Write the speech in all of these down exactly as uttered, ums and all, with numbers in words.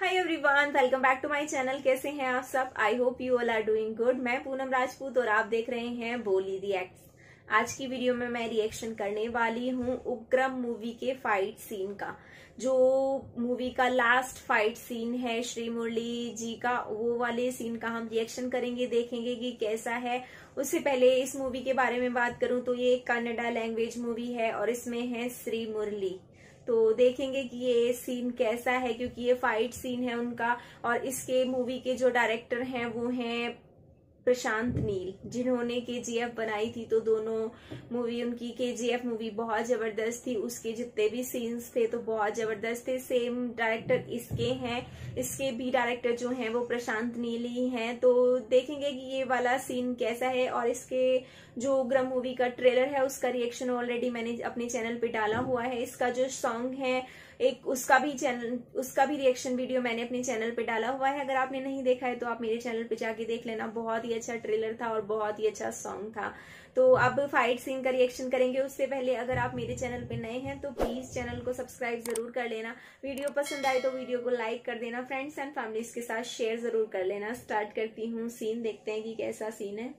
Hi everyone, welcome back to my channel. कैसे हैं आप सब? I hope you all are doing good. मैं पूनम राजपूत और आप देख रहे हैं बोली रिएक्ट्स। आज की वीडियो में मैं रिएक्शन करने वाली हूँ उग्रम मूवी के फाइट सीन का। जो मूवी का लास्ट फाइट सीन है श्री मुरली जी का, वो वाले सीन का हम रिएक्शन करेंगे, देखेंगे कि कैसा है। उससे पहले इस मूवी के बारे में बात करूँ तो ये कन्नडा लैंग्वेज मूवी है और इसमें है श्री मुरली। तो देखेंगे कि ये सीन कैसा है, क्योंकि ये फाइट सीन है उनका। और इसके मूवी के जो डायरेक्टर हैं वो हैं प्रशांत नील, जिन्होंने के जी एफ बनाई थी। तो दोनों मूवी उनकी, के जी एफ मूवी बहुत जबरदस्त थी। उसके जितने भी सीन्स थे तो बहुत जबरदस्त थे। सेम डायरेक्टर इसके हैं, इसके भी डायरेक्टर जो हैं वो प्रशांत नील ही हैं। तो देखेंगे कि ये वाला सीन कैसा है। और इसके जो उग्रम मूवी का ट्रेलर है उसका रिएक्शन ऑलरेडी मैंने अपने चैनल पर डाला हुआ है। इसका जो सॉन्ग है एक, उसका भी चैनल उसका भी रिएक्शन वीडियो मैंने अपने चैनल पे डाला हुआ है। अगर आपने नहीं देखा है तो आप मेरे चैनल पे जाके देख लेना। बहुत ही अच्छा ट्रेलर था और बहुत ही अच्छा सॉन्ग था। तो अब फाइट सीन का रिएक्शन करेंगे। उससे पहले अगर आप मेरे चैनल पे नए हैं तो प्लीज चैनल को सब्सक्राइब जरूर कर लेना। वीडियो पसंद आए तो वीडियो को लाइक कर देना, फ्रेंड्स एंड फैमिलीज के साथ शेयर जरूर कर लेना। स्टार्ट करती हूँ सीन, देखते हैं कि कैसा सीन है।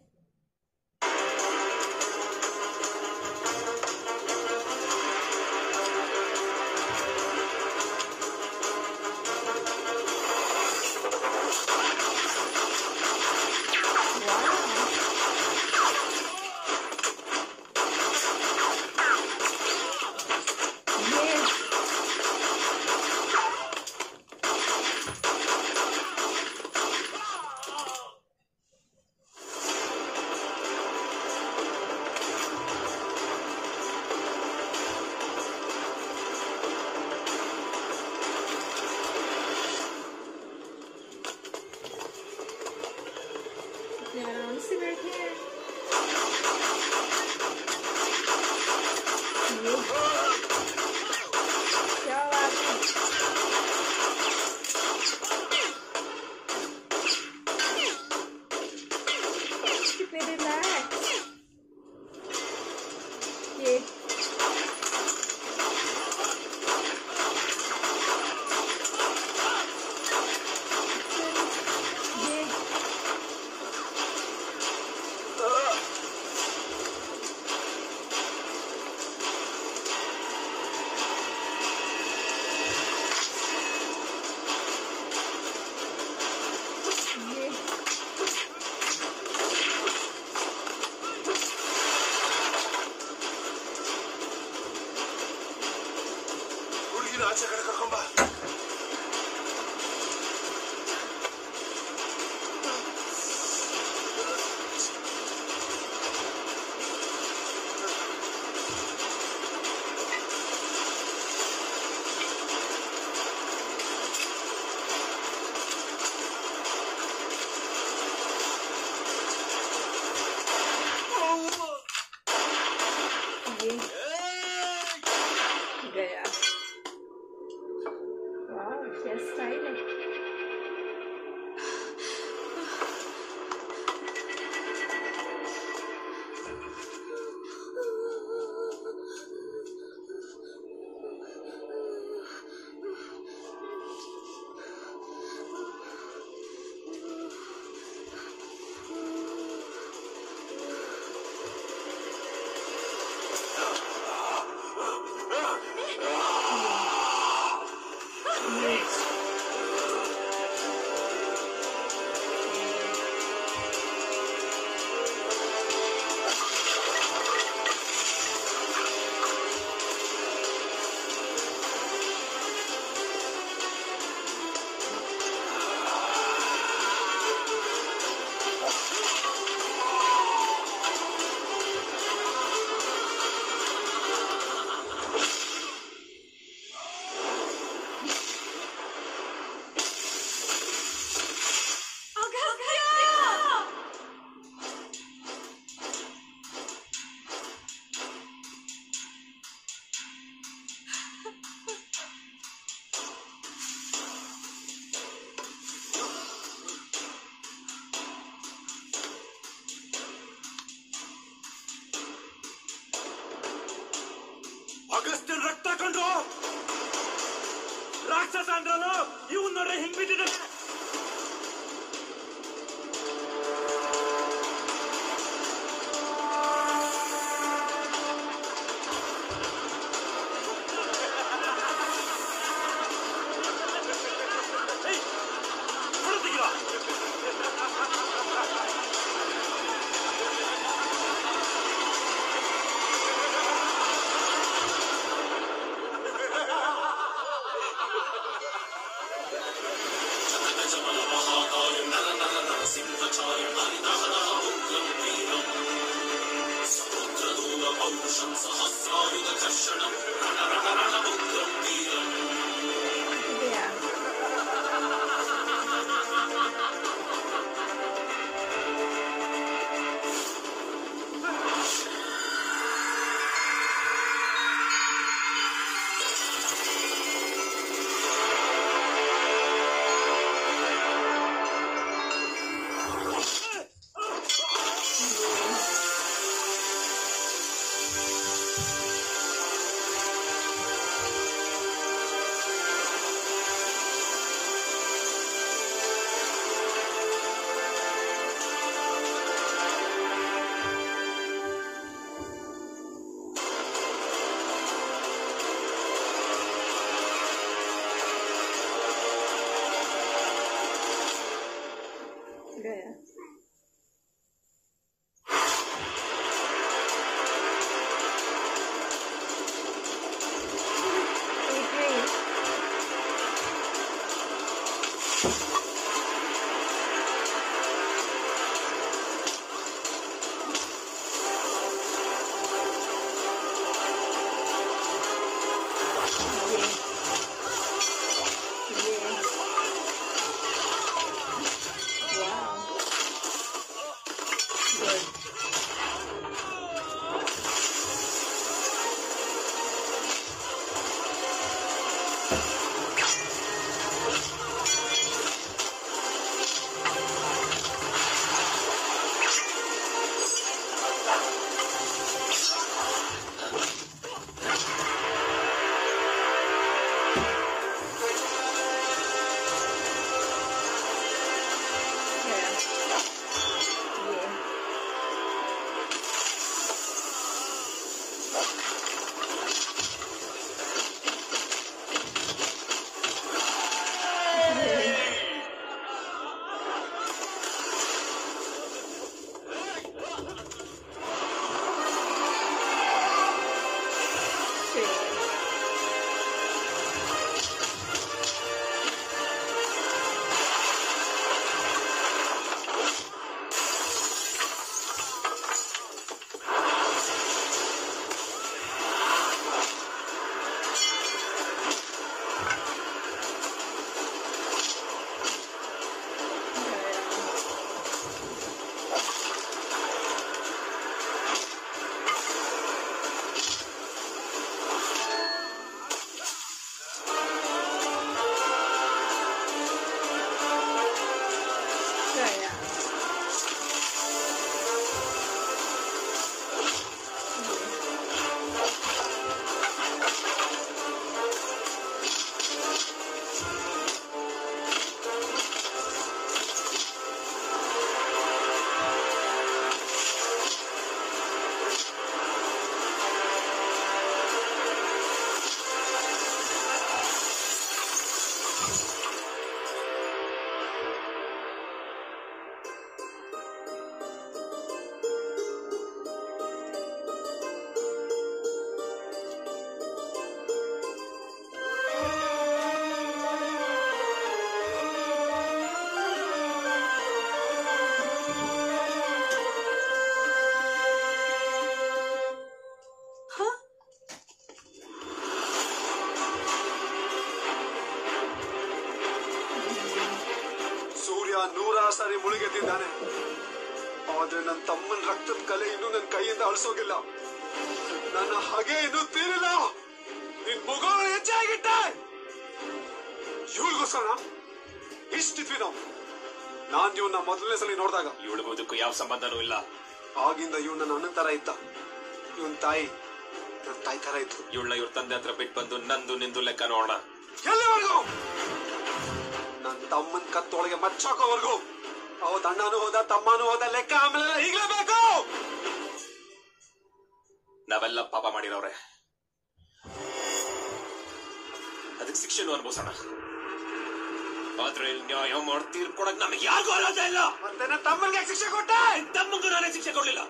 Raksas and Rana, you know the सारी मुलिगे नम्मन रक्त कले इन नई अलसोगिल इष्टिद्वी ना नान मोदलने सली नोड़ा इवल बदू यहा संबंधनू इला आगिंद इवन नन्न तर इत इवन तायि नन्न तायि तर इद्दु इवल इवर तंदे हत्र बिट्टु बंदु नंदु निंदु लेक्क नोडोण एल्लिवरेगू ತಮ್ಮನ್ ಕತ್ತೊಳಗೆ ಮಚ್ಚಾಕೋವರೆಗೂ ಅವ ತಣ್ಣನೂ ಹೋದ ತಮ್ಮನೂ ಹೋದ ಲೆಕ್ಕ ಆಮೇಲೆ ಈಗಲೇ ಬೇಕು. ನಾವೆಲ್ಲ ಪಾಪ ಮಾಡಿರೋರೆ, ಅದಕ್ಕೆ ಶಿಕ್ಷೆನೂ ಅನುಭವಿಸೋಣ. ಆದ್ರೆ ನ್ಯಾಯ ಮಾಡಿ ತೀರ್ಕೊಡಕ್ ನಮಗೆ ಯಾರಿಗೂ ಅರ್ಹತೆ ಇಲ್ಲ. ಮತ್ತೆ ನನ್ನ ತಮ್ಮನಿಗೆ ಶಿಕ್ಷೆ ಕೊಟ್ಟೆ, ತಮ್ಮಗೂ ನಾನೇ ಶಿಕ್ಷೆ ಕೊಡ್ಲಿಲ್ಲ.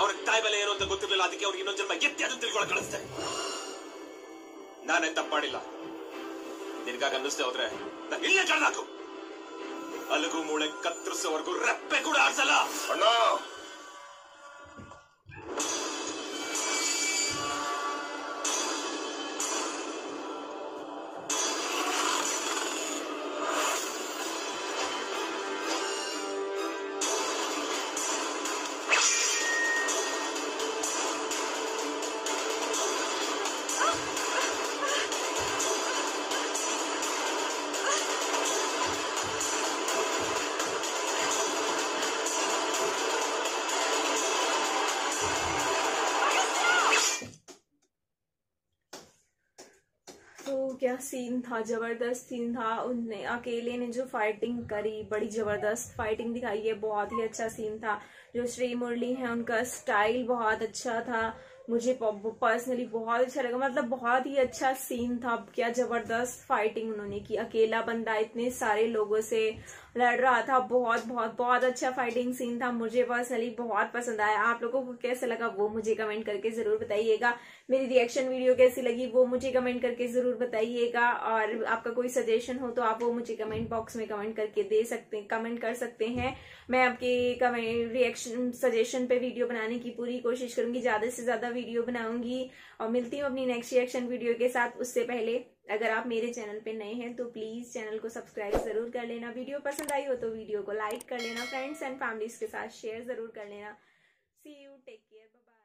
ಅವ್ರಿಗೆ ತಾಯಿ ಬೆಲೆ ಏನು ಅಂತ ಗೊತ್ತಿರಲಿಲ್ಲ, ಅದಕ್ಕೆ ಅವ್ರಿಗೆ ಇನ್ನೊಂದು ಜನ್ಮ ಎತ್ತಿ ಅದನ್ನು ತಿಳ್ಕೊಳಕ್ ಕಳಿಸ್ದೆ. ನಾನೇ ತಪ್ಪಾಡಿಲ್ಲ, ನಿನ್ಗಾಗ ಅನ್ನಿಸ್ತೇ ಹೋದ್ರೆ ನಾನು ಇಲ್ಲೇ ಕಳ್ದಾಕು. ಅಲಗು ಮೂಳೆ ಕತ್ತರಿಸೋವರೆಗೂ ರೆಪ್ಪೆ ಕೂಡ ಆಡ್ಸಲ್ಲ. ಅಣ್ಣ क्या सीन था, जबरदस्त सीन था. उनने अकेले ने जो फाइटिंग करी, बड़ी जबरदस्त फाइटिंग दिखाई है. बहुत ही अच्छा सीन था. जो श्री मुरली है उनका स्टाइल बहुत अच्छा था, मुझे पर्सनली बहुत अच्छा लगा. मतलब बहुत ही अच्छा सीन था. क्या जबरदस्त फाइटिंग उन्होंने की. अकेला बंदा इतने सारे लोगों से लड़ रहा था. बहुत बहुत बहुत अच्छा फाइटिंग सीन था. मुझे पर्सनली बहुत पसंद आया. आप लोगों को कैसा लगा वो मुझे कमेंट करके जरूर बताइएगा. मेरी रिएक्शन वीडियो कैसी लगी वो मुझे कमेंट करके जरूर बताइएगा. और आपका कोई सजेशन हो तो आप वो मुझे कमेंट बॉक्स में कमेंट करके दे सकते कमेंट कर सकते हैं. मैं आपके कमेंट रिएक्शन सजेशन पे वीडियो बनाने की पूरी कोशिश करूंगी, ज्यादा से ज्यादा वीडियो बनाऊंगी. और मिलती हूँ अपनी नेक्स्ट रिएक्शन वीडियो के साथ. उससे पहले अगर आप मेरे चैनल पे नए हैं तो प्लीज चैनल को सब्सक्राइब जरूर कर लेना. वीडियो पसंद आई हो तो वीडियो को लाइक कर लेना. फ्रेंड्स एंड फैमिलीज के साथ शेयर जरूर कर लेना. See you, take care, bye bye.